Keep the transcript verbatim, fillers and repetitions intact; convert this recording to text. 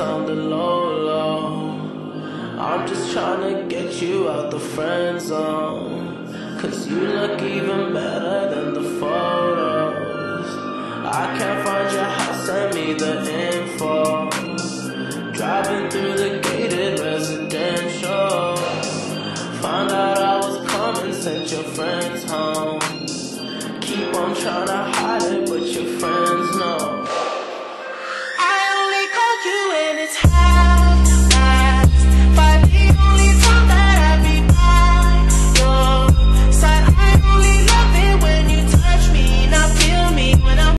sounding low, low. I'm just tryna get you out the friend zone, cause you look even better than the photos. I can't find your house, send me the info. Driving through the gated residential, found out I was coming, sent your friends home. Keep on tryna hide it.